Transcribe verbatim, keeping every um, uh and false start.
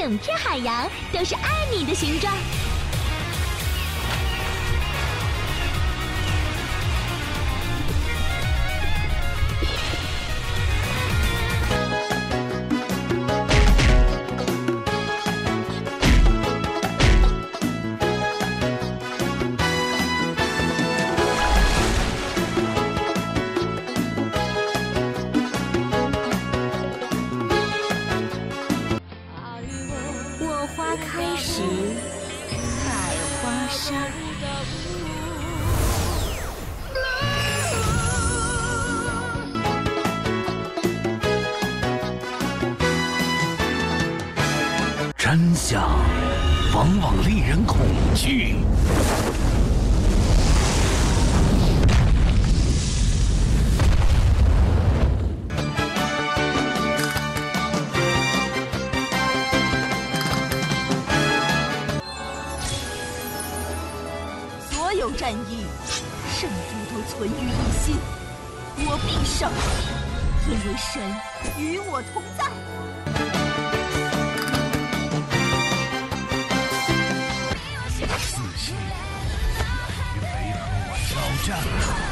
整片海洋都是爱你的形状。真相往往令人恐惧。所有战役，胜负都存于一心。我必胜，因为神与我同在。 四季，你陪我挑战。